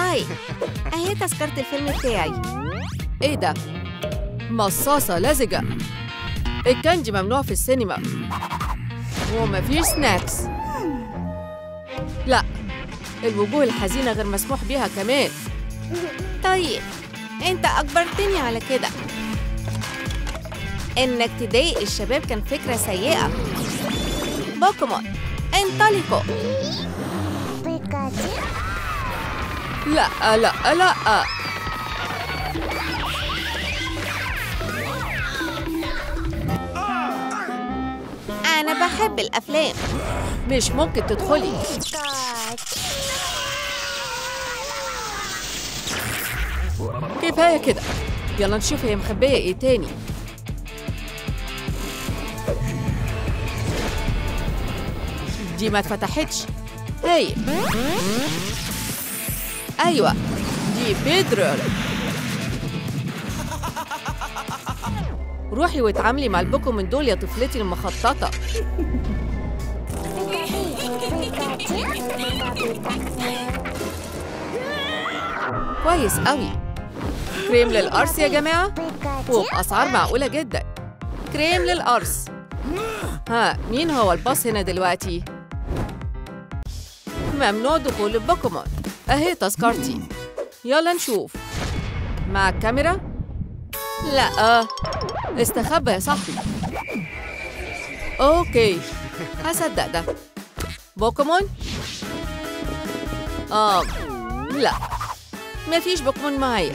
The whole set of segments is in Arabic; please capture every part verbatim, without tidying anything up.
هاي، اهي تذكرة الفيلم بتاعي. ايه ده؟ مصاصة لزجة. الكاندي ممنوع في السينما. ومفيش سناكس. لا، الوجوه الحزينة غير مسموح بيها كمان. طيب، انت اجبرتني على كده. انك تضايق الشباب كان فكرة سيئة. بوكيمون، انطلقوا. لا لا لا. أنا بحب الأفلام. مش ممكن تدخلي. كفاية كده. يلا نشوف هي مخبية إيه تاني. دي ما اتفتحتش. هاي. أيوة، دي بيدرو. روحي واتعاملي مع البوكيمون دول يا طفلتي المخططة. كويس قوي. كريم للقرص يا جماعة، وبأسعار معقولة جدا. كريم للقرص. ها، مين هو الباص هنا دلوقتي؟ ممنوع دخول البوكيمون. اهي تذكرتي. يلا نشوف. مع الكاميرا؟ لا، استخبى يا صاحبي. اوكي، هصدق ده. بوكيمون؟ اه لا، مفيش بوكيمون معايا.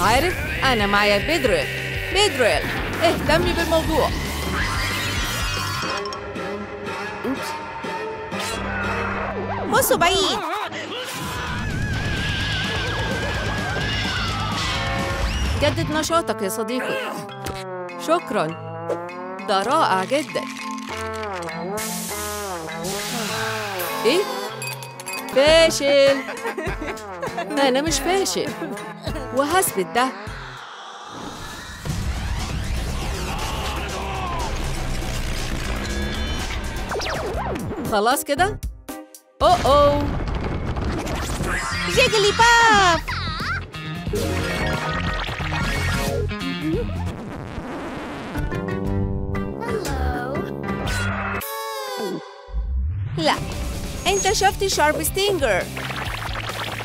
عارف، انا معايا بيدريل. بيدريل، اهتمي بالموضوع. بصوا بعيد. جدد نشاطك يا صديقي. شكراً، ده رائع جداً. إيه؟ فاشل. أنا مش فاشل، وهثبت ده. خلاص كده؟ أوه أوه. جيجلي باف. لا، انت شفت شارب ستينجر.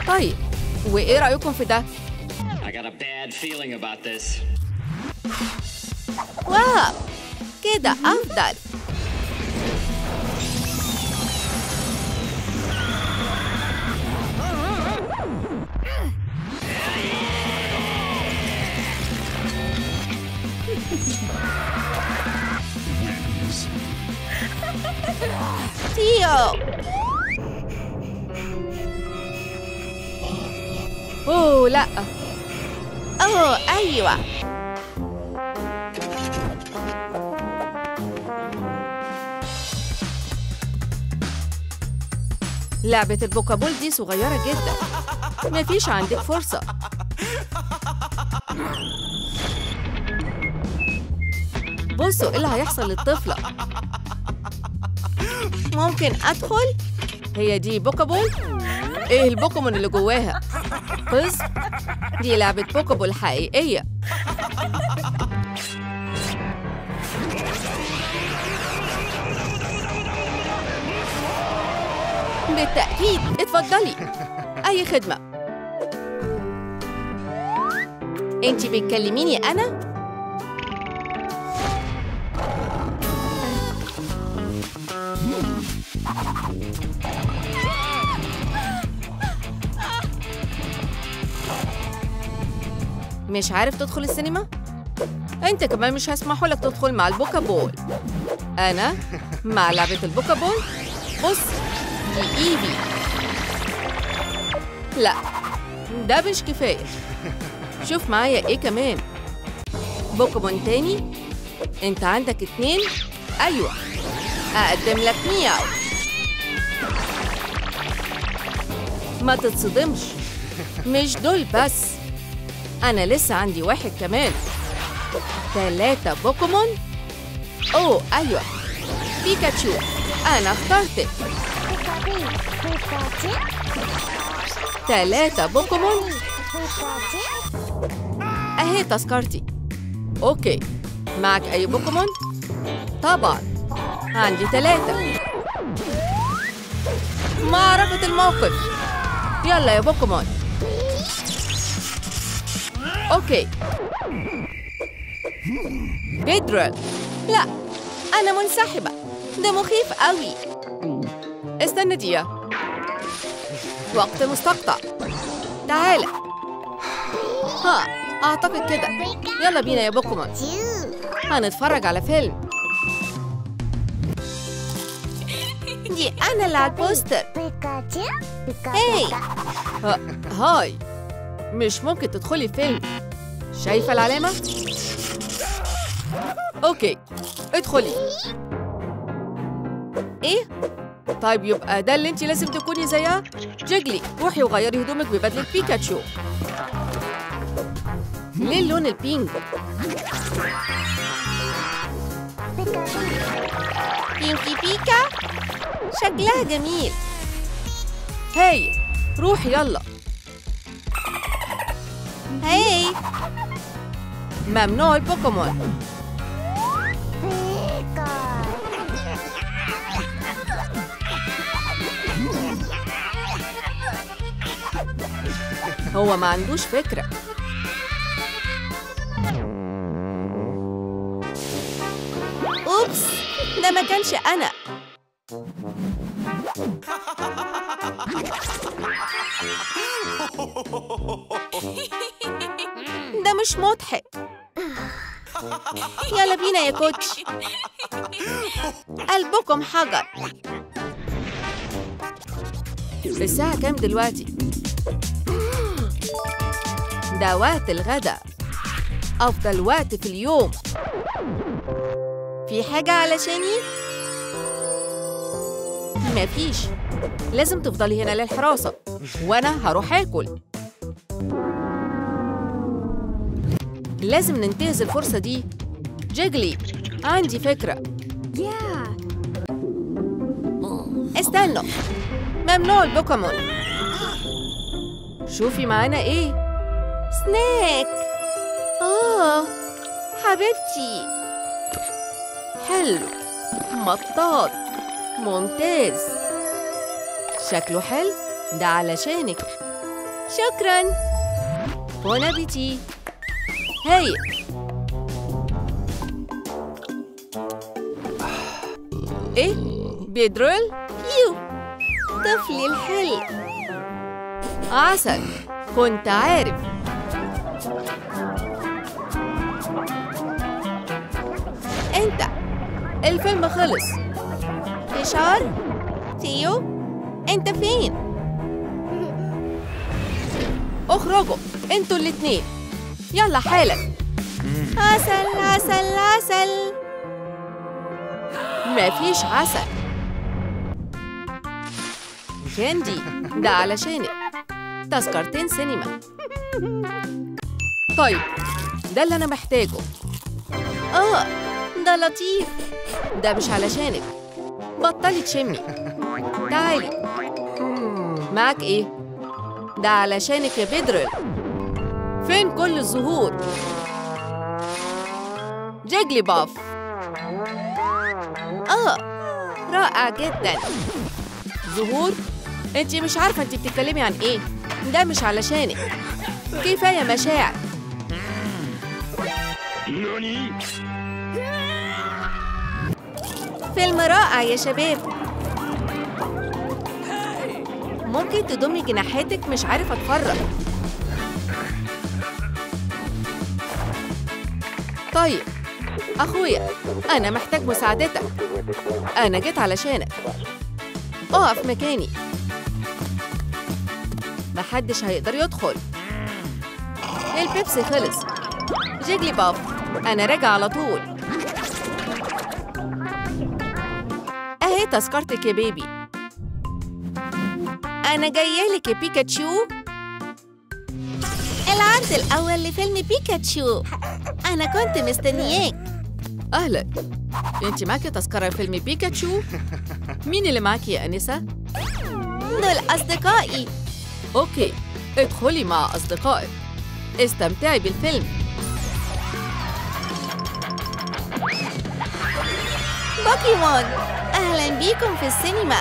طيب، وايه رايكم في ده؟ واو، كده افضل. تيو. أوه لا. أوه أيوة. لعبة البوكابول دي صغيرة جدا. مفيش عندك فرصة. بصوا إيه اللي هيحصل للطفلة. ممكن أدخل؟ هي دي بوكابول؟ إيه البوكيمون اللي جواها؟ قز؟ دي لعبة بوكابول حقيقية. بالتأكيد، اتفضلي. أي خدمة. أنتي بتكلميني أنا؟ مش عارف تدخل السينما؟ انت كمان مش هسمحوا لك تدخل مع البوكابول. انا مع لعبة البوكابول. بص، دي ايفي. لا، ده مش كفاية. شوف معايا ايه كمان. بوكيمون تاني. انت عندك اتنين. ايوه، اقدم لك مياو. ما تتصدمش، مش دول بس، أنا لسه عندي واحد كمان. ثلاثة بوكيمون؟ أوه أيوه، بيكاتشو. أنا اخترتك. ثلاثة بوكيمون. أهي تذكرتي. أوكي، معك أي بوكيمون؟ طبعا، عندي ثلاثة. معركة الموقف. يلا يا بوكيمون. أوكي. بيدرل. لا، أنا منسحبة. ده مخيف قوي. استنى دقيقة. وقت مستقطع. تعالى. ها، أعتقد كده. يلا بينا يا بوكيمون. هنتفرج على فيلم. دي أنا اللي على البوستر. هاي. ها. هاي. مش ممكن تدخلي فيلم. شايفة العلامة؟ أوكي، ادخلي. إيه؟ طيب يبقى ده اللي أنتِ لازم تكوني زيها؟ جيجلي، روحي وغيري هدومك ببدلة بيكاتشو. ليه اللون البينك؟ بينكي بيكا؟ شكلها جميل. هاي، روحي يلا. هاي، ممنوع البوكيمون. هو ما عندوش فكرة. أوبس، ده ما كانش أنا. ده مش مضحك. يلا بينا يا كوتش. قلبكم حجر. الساعة كام دلوقتي؟ ده وقت الغداء. أفضل وقت في اليوم. في حاجة علشاني؟ مفيش. لازم تفضلي هنا للحراسة وأنا هروح آكل. لازم ننتهز الفرصة دي. جيجلي، عندي فكرة. استنوا، ممنوع البوكيمون. شوفي معانا إيه؟ سناك. آه حبيبتي. حلو، مطاط، ممتاز. شكله حلو، ده علشانك. شكراً. بون أبيتي. هاي. إيه؟ بيدرل؟ يو، طفلي الحلو. عسل، كنت عارف. أنت، الفيلم خلص. إشعار؟ تيو، أنت فين؟ اخرجوا، أنتوا الاتنين. يلا حالا. عسل عسل عسل. مفيش عسل. كاندي، ده علشانك. تذكرتين سينما. طيب، ده اللي أنا محتاجه. آه، ده لطيف. ده مش علشانك. بطلي تشمي. تعالي. معاك إيه؟ ده علشانك يا بيدرل. فين كل الزهور؟ جيجليباف. آه، رائع جدا. زهور؟ انتي مش عارفة انتي بتتكلمي عن ايه. ده مش علشانك. كفاية مشاعر. فيلم رائع يا شباب. ممكن تضمي جناحاتك؟ مش عارفة اتفرج. طيب أخويا، أنا محتاج مساعدتك. أنا جيت علشانك. أقف مكاني. محدش هيقدر يدخل. البيبسي خلص. جيجليباف، أنا راجع على طول. أهي تذكرتك يا بيبي. أنا جاية لك يا بيكاتشو. العرض الأول لفيلم بيكاتشو. أنا كنت مستنياك. أهلا، أنت معاكي تذكرة فيلم بيكاتشو؟ مين اللي معاكي يا أنسة؟ دول أصدقائي. أوكي، ادخلي مع أصدقائك. استمتعي بالفيلم. بوكيمون، أهلا بيكم في السينما.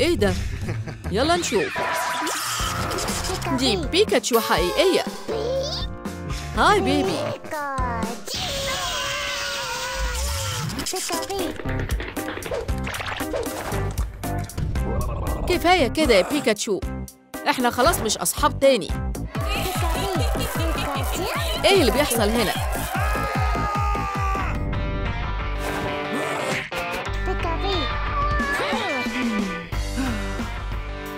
إيه ده؟ يلا نشوف. دي بيكاتشو حقيقية. هاي بيبي. كفاية كده يا بيكاتشو، إحنا خلاص مش أصحاب تاني. إيه اللي بيحصل هنا؟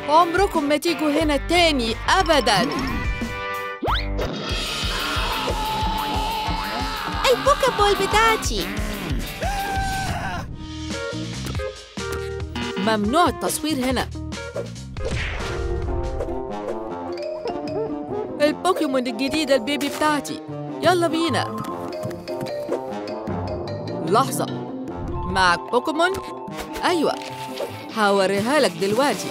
عمركم ما تيجوا هنا تاني أبداً. البوكابول بتاعتي. ممنوع التصوير هنا. البوكيمون الجديدة البيبي بتاعتي. يلا بينا. لحظة، معك بوكيمون؟ أيوة، هوريها لك دلوقتي.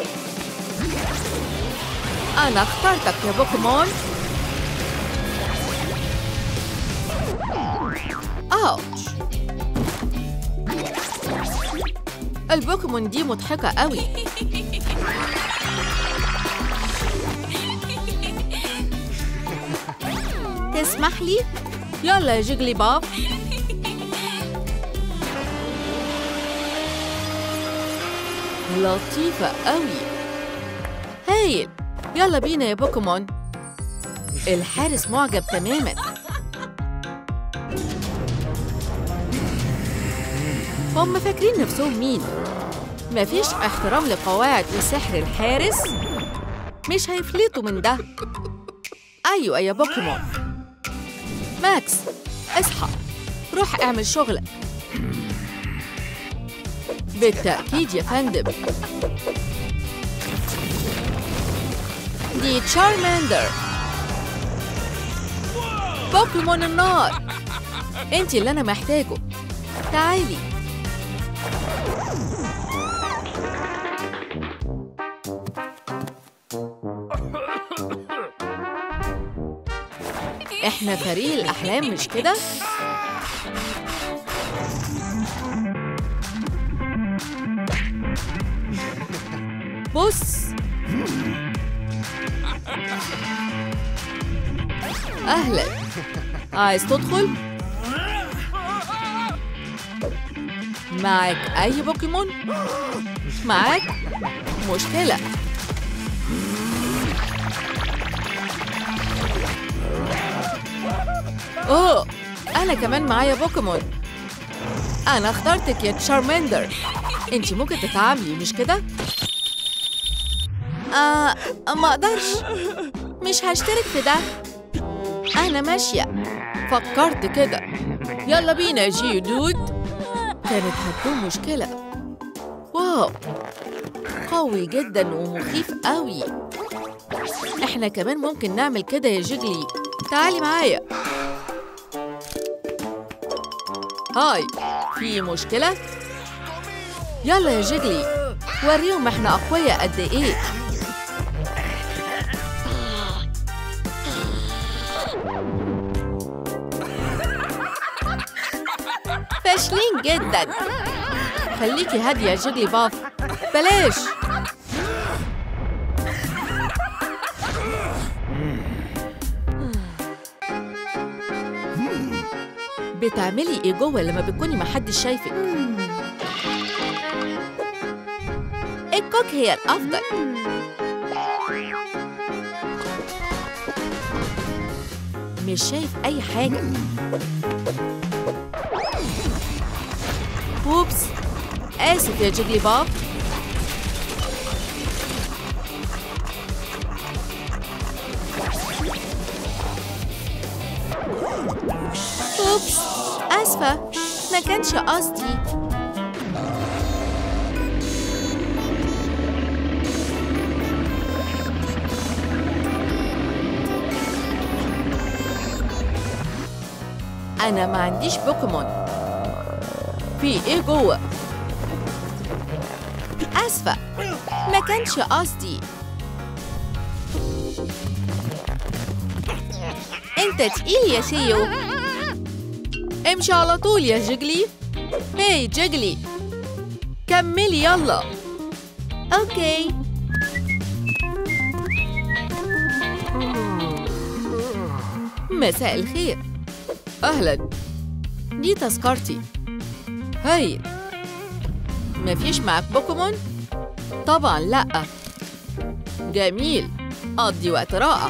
أنا اخترتك يا بوكيمون. أوتش، البوكيمون دي مضحكة قوي. تسمح لي؟ يلا يا جيجلي باف. لطيفة قوي. هايل، يلا بينا يا بوكيمون. الحارس معجب تماماً. هم فاكرين نفسهم مين؟ مفيش احترام لقواعد وسحر الحارس. مش هيفلتوا من ده. أيوة يا بوكيمون. ماكس، اصحى، روح اعمل شغلك. بالتأكيد يا فندم. دي تشارماندر، بوكيمون النار. انتي اللي انا محتاجه. تعالي. احنا فريق الاحلام مش كده؟ بص. أهلاً، عايز تدخل؟ معاك أي بوكيمون؟ معاك؟ مشكلة. أوه، أنا كمان معايا بوكيمون. أنا اخترتك يا تشارماندر. أنتِ ممكن تتعاملي مش كده؟ آه، ما أقدرش. مش هشترك في ده. أنا ماشية، فكرت كده. يلا بينا يا جيو دود. كانت هتكون مشكلة. واو، قوي جدا ومخيف قوي. إحنا كمان ممكن نعمل كده يا جيجلي. تعالي معايا. هاي، في مشكلة؟ يلا يا جيجلي، وريهم إحنا أقوياء قد إيه. فاشلين جدا. خليكي هاديه يا جيجلي باف. بلاش. بتعملي ايه جوه لما بتكوني محدش شايفك؟ الكوك هي الافضل. مش شايف اي حاجه. أوبس، آسف يا جيجلي باف. أوبس، آسفة، ما كانش قصدي. أنا ما عنديش بوكيمون. في ايه جوه؟ آسفة، ما كانش قصدي. أنت تقيل يا شيو. امشي على طول يا جيجلي. هاي جيجلي، كملي يلا. أوكي. مساء الخير. أهلاً. دي تذكرتي. هاي. مفيش معاك بوكيمون؟ طبعاً لأ. جميل. قضي وقت رائع.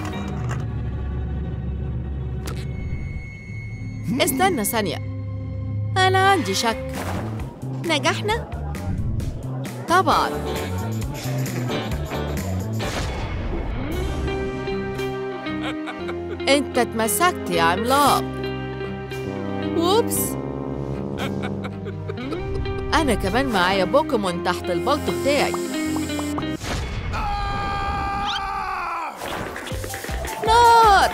استنى ثانية. أنا عندي شك. نجحنا؟ طبعاً. أنت اتمسكت يا عملاق. ووبس. أنا كمان معايا بوكيمون تحت البلط بتاعي. نار!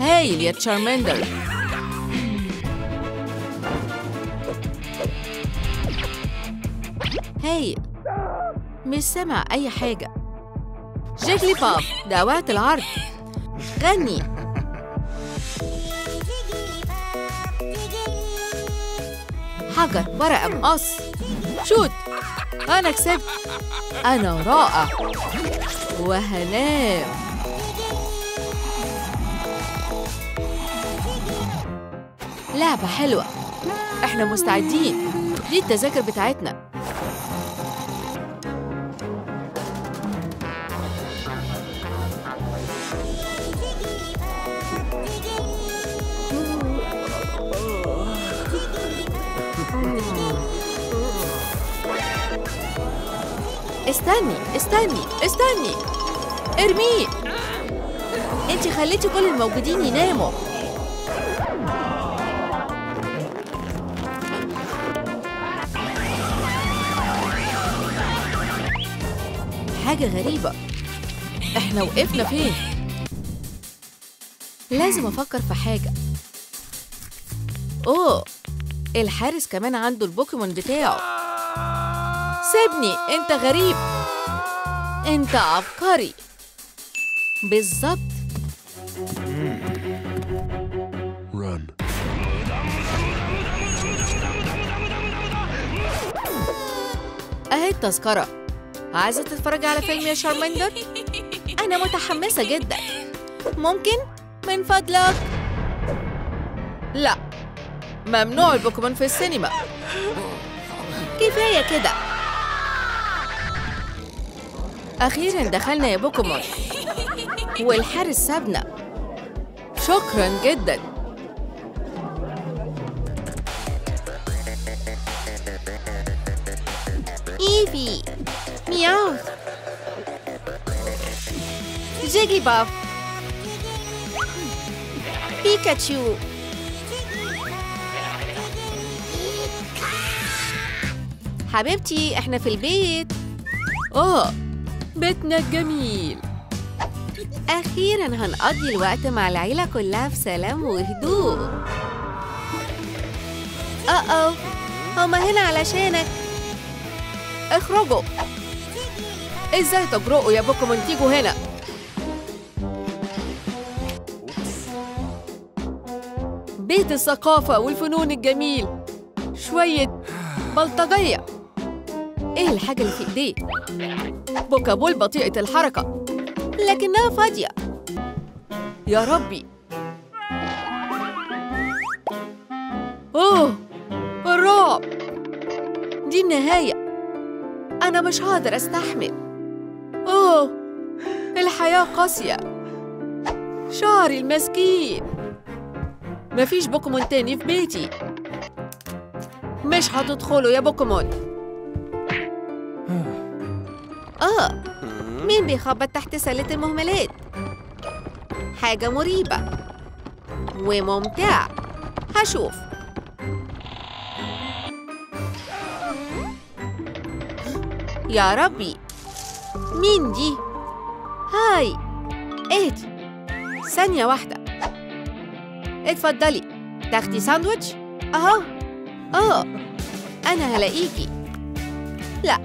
هايل يا تشارماندر. هايل. مش سامع أي حاجة. جيجليباف، ده وقت العرض. غني. حجر، ورقة، مقص. شوت. أنا كسبت. أنا رائع. وهنام. لعبة حلوة. إحنا مستعدين. دي التذاكر بتاعتنا. استني استني استني، ارميه. انتي خليتي كل الموجودين يناموا. حاجة غريبة، احنا وقفنا فين؟ لازم افكر في حاجة. اوه، الحارس كمان عنده البوكيمون بتاعه. سيبني، انت غريب. انت عبقري بالظبط. رن. اهي التذكرة. عايزة تتفرجي على فيلم يا شارماندر؟ انا متحمسة جدا. ممكن؟ من فضلك. لا، ممنوع البوكيمون في السينما. كفاية كده. أخيراً دخلنا يا بوكيمون، والحارس سابنا. شكراً جداً. إيفي، مياوث، جيجليباف، بيكاتشو، حبيبتي احنا في البيت. اه، بيتنا الجميل. اخيرا هنقضي الوقت مع العيله كلها في سلام وهدوء. اه اه هما هنا علشانك. اخرجوا. ازاي تجرؤوا يا بوكيمون تيجوا هنا؟ بيت الثقافه والفنون الجميل. شويه بلطجيه. ايه الحاجة اللي في ايديه؟ بوكابول بطيئة الحركة لكنها فاضية. يا ربي. اوه، الرعب. دي النهاية. انا مش هقدر استحمل. اوه، الحياة قاسية. شعري المسكين. مفيش بوكيمون تاني في بيتي. مش هتدخلوا يا بوكيمون. آه، مين بيخبط تحت سلة المهملات؟ حاجة مريبة وممتعة. هشوف. يا ربي، مين دي؟ هاي، اهدي ثانية واحدة. اتفضلي، تاخدي ساندويتش؟ أهو. آه، أنا هلاقيكي. لا،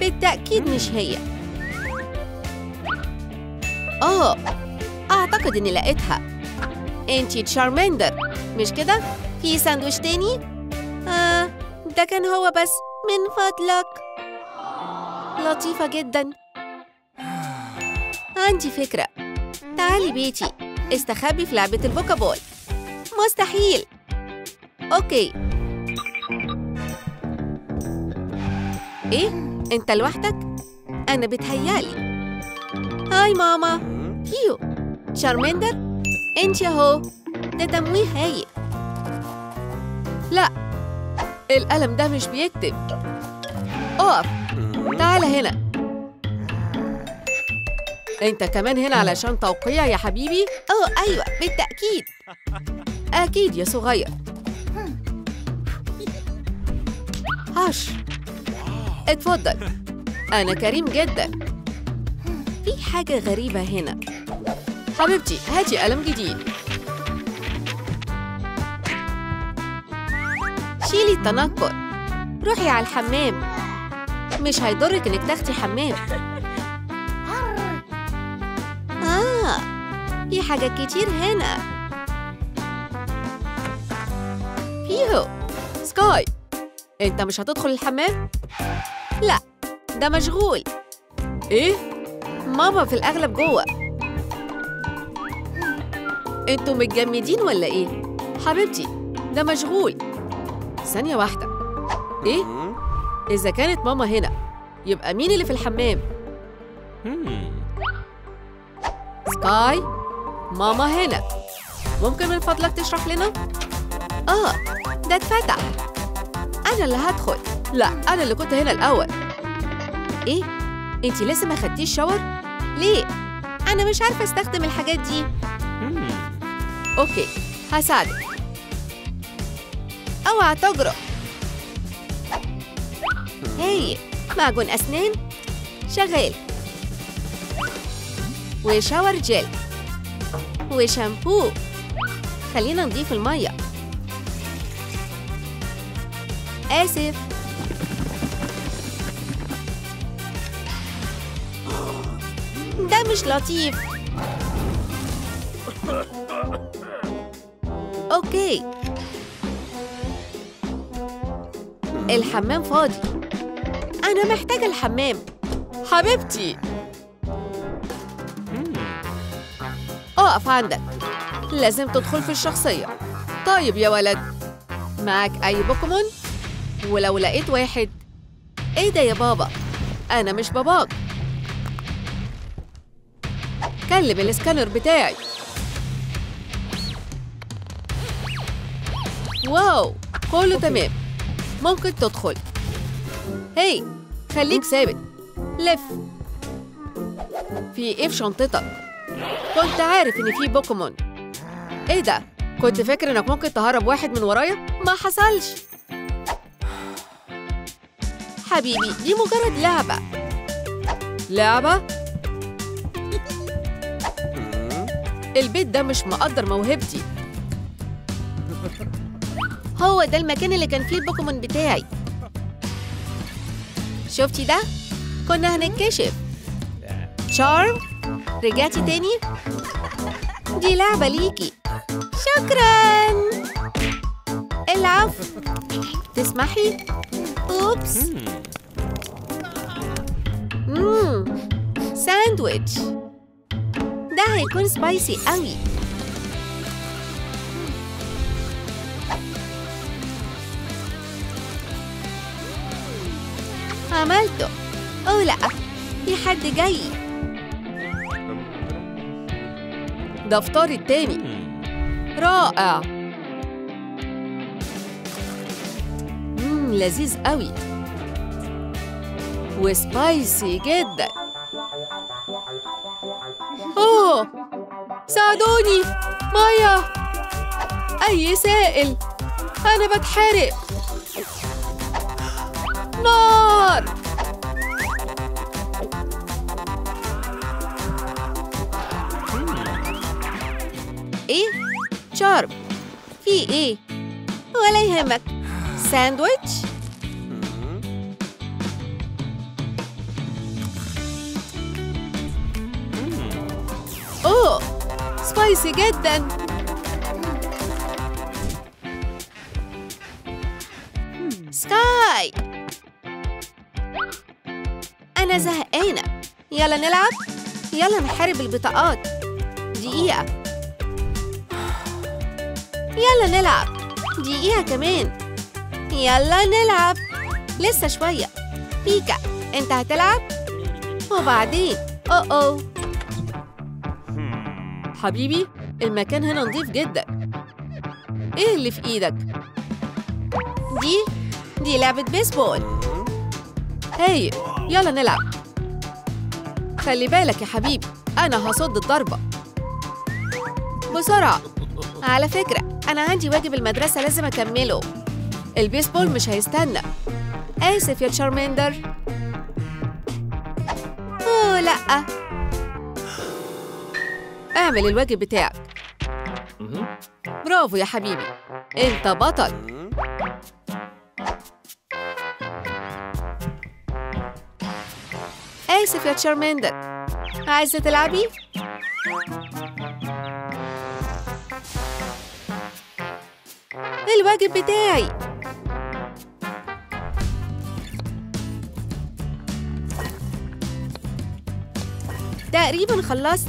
بالتأكيد مش هي. أوه، أعتقد إني لقيتها. أنتي تشارماندر، مش كده؟ في ساندويتش تاني؟ آه، ده كان هو بس، من فضلك. لطيفة جداً. عندي فكرة. تعالي بيتي، استخبي في لعبة البوكابول. مستحيل. أوكي. إيه؟ أنت لوحدك؟ أنا بتهيالي. هاي ماما. كيو. شارمندر؟ أنت أهو. ده تمويه هايل. لا، القلم ده مش بيكتب. أقف. تعال هنا. أنت كمان هنا علشان توقيع يا حبيبي؟ أوه أيوة بالتأكيد. أكيد يا صغير. هش. اتفضل. أنا كريم جدا. في حاجة غريبة هنا. حبيبتي هاتي قلم جديد. شيلي التنكر. روحي على الحمام. مش هيضرك إنك تاخدي حمام. في حاجات كتير هنا. فيهو سكاي، انت مش هتدخل الحمام؟ لا، ده مشغول. ايه؟ ماما في الاغلب جوه. انتوا متجمدين ولا ايه؟ حبيبتي ده مشغول. ثانية واحدة. ايه؟ اذا كانت ماما هنا يبقى مين اللي في الحمام؟ سكاي، ماما هنا. ممكن من فضلك تشرح لنا؟ آه، ده اتفتح. أنا اللي هدخل. لا، أنا اللي كنت هنا الأول. إيه؟ أنتِ لسه ما خدتيش شاور؟ ليه؟ أنا مش عارفة أستخدم الحاجات دي. أوكي، هساعدك. أوعى تجرؤ. هاي، معجون أسنان شغال. وشاور جيل. وشامبو. خلينا نضيف المية. آسف. ده مش لطيف. أوكي. الحمام فاضي. أنا محتاجة الحمام. حبيبتي. أقف عندك. لازم تدخل في الشخصية. طيب يا ولد، معاك أي بوكيمون؟ ولو لقيت واحد. إيه ده يا بابا؟ أنا مش باباك. كلم الاسكانر بتاعي. واو، كله تمام. ممكن تدخل. هاي، خليك ثابت. لف. في إيه في شنطتك؟ كنت عارف إن في بوكيمون. إيه ده؟ كنت فاكر إنك ممكن تهرب واحد من ورايا؟ ما حصلش. حبيبي دي مجرد لعبة. لعبة؟ البيت ده مش مقدر موهبتي. هو ده المكان اللي كان فيه البوكيمون بتاعي. شفتي ده؟ كنا هنكشف. شارم؟ رجعتي تاني؟ دي لعبة ليكي. شكراً. العفو. تسمحي؟ أوبس. مم. ساندويتش. ده هيكون سبايسي قوي. عملته. أوه لأ، في حد جاي. ده فطاري التاني. رائع. مم لذيذ قوي وسبايسي جدا. اوه ساعدوني، ميه، اي سائل، انا بتحرق. نار. ايه؟ شارب. في ايه؟ ولا يهمك. ساندويتش؟ سبايسي جدا. سكاي أنا زهقانة، يلا نلعب، يلا نحارب البطاقات. دقيقة، يلا نلعب، دقيقة كمان، يلا نلعب، لسه شوية. بيكا أنت هتلعب؟ وبعدين أو أو حبيبي المكان هنا نظيف جدا. إيه اللي في إيدك؟ دي دي لعبة بيسبول. هاي يلا نلعب. خلي بالك يا حبيبي أنا هصد الضربة بسرعة. على فكرة أنا عندي واجب المدرسة لازم أكمله، البيسبول مش هيستنى. آسف يا تشارماندر. أوه لأ، اعمل الواجب بتاعك. برافو يا حبيبي انت بطل. آسف يا تشارماندر، عايزة تلعبي؟ الواجب بتاعي. تقريبا خلصت.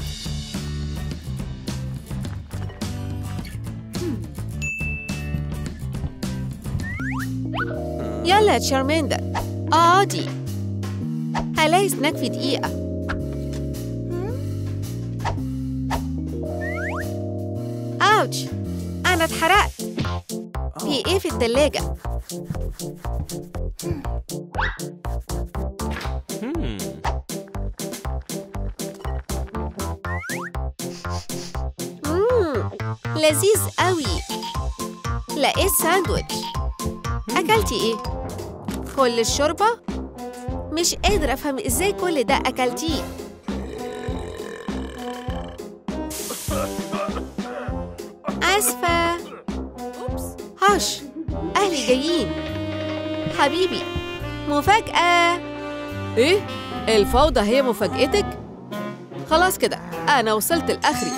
يلا يا تشارماندر اقعدي، هلاقي سناك في دقيقة. اوتش انا اتحرقت. في ايه في التلاجة؟ مم. لذيذ قوي. لقيت ساندويتش. اكلتي ايه؟ كل الشوربة؟ مش قادرة افهم ازاي كل ده اكلتيه. اسفة. هش اهلي جايين. حبيبي مفاجأة. ايه؟ الفوضى هي مفاجأتك؟ خلاص كده انا وصلت لاخري.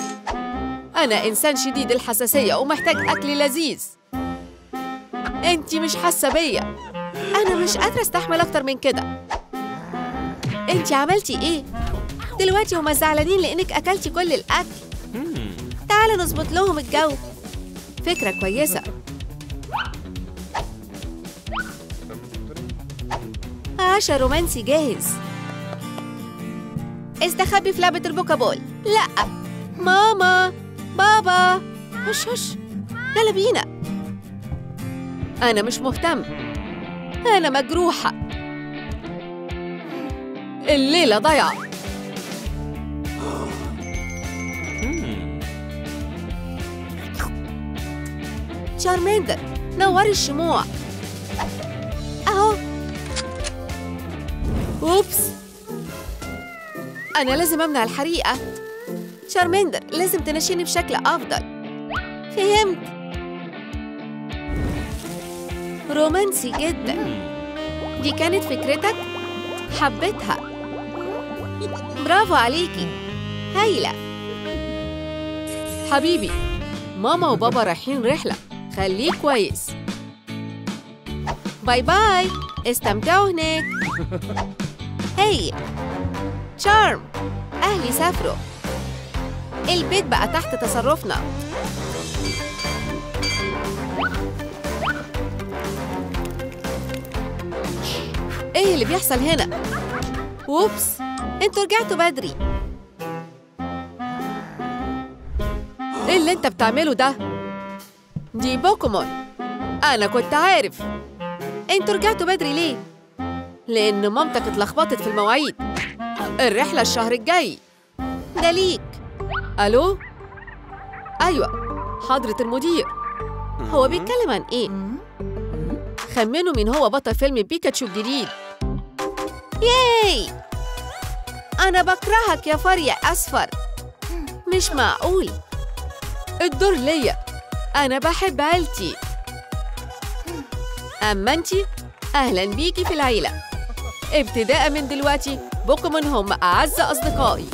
انا انسان شديد الحساسية ومحتاج اكل لذيذ. انتي مش حاسة بيا، انا مش قادرة استحمل اكتر من كده. انتي عملتي ايه؟ دلوقتي هما زعلانين لانك اكلتي كل الاكل. تعالي نظبط لهم الجو. فكرة كويسة. عشا رومانسي جاهز. استخبي في لعبة البوكابول. لأ ماما بابا، هش هش يلا بينا. أنا مش مهتم، أنا مجروحة، الليلة ضايعة. تشارماندر نوري الشموع. أهو. أوبس، أنا لازم أمنع الحريقة. تشارماندر لازم تنشيني بشكل أفضل. فهمت. رومانسي جدا. دي كانت فكرتك؟ حبيتها، برافو عليكي. هايلة. حبيبي ماما وبابا رايحين رحلة، خليك كويس. باي باي، استمتعوا هناك. هاي تشارم أهلي سافروا، البيت بقى تحت تصرفنا. ايه اللي بيحصل هنا؟ ووبس انتوا رجعتوا بدري. ايه اللي انت بتعمله ده؟ دي بوكيمون، انا كنت عارف. انتوا رجعتوا بدري ليه؟ لان مامتك اتلخبطت في المواعيد، الرحلة الشهر الجاي. ده ليك. الو؟ ايوه حضرة المدير، هو بيتكلم عن ايه؟ خمنوا مين هو بطل فيلم بيكاتشو الجديد. ياي انا بكرهك يا فريق اصفر، مش معقول. الدور ليا، انا بحب عيلتي. اما انتي اهلا بيكي في العيلة. ابتداء من دلوقتي بوكيمون هم اعز اصدقائي.